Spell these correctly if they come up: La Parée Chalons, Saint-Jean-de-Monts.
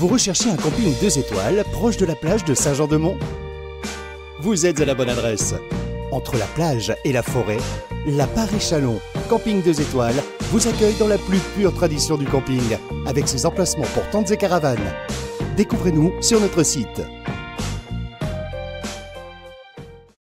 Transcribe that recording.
Vous recherchez un camping 2 étoiles proche de la plage de Saint-Jean-de-Monts? Vous êtes à la bonne adresse. Entre la plage et la forêt, La Parée Chalons, camping 2 étoiles, vous accueille dans la plus pure tradition du camping, avec ses emplacements pour tentes et caravanes. Découvrez-nous sur notre site.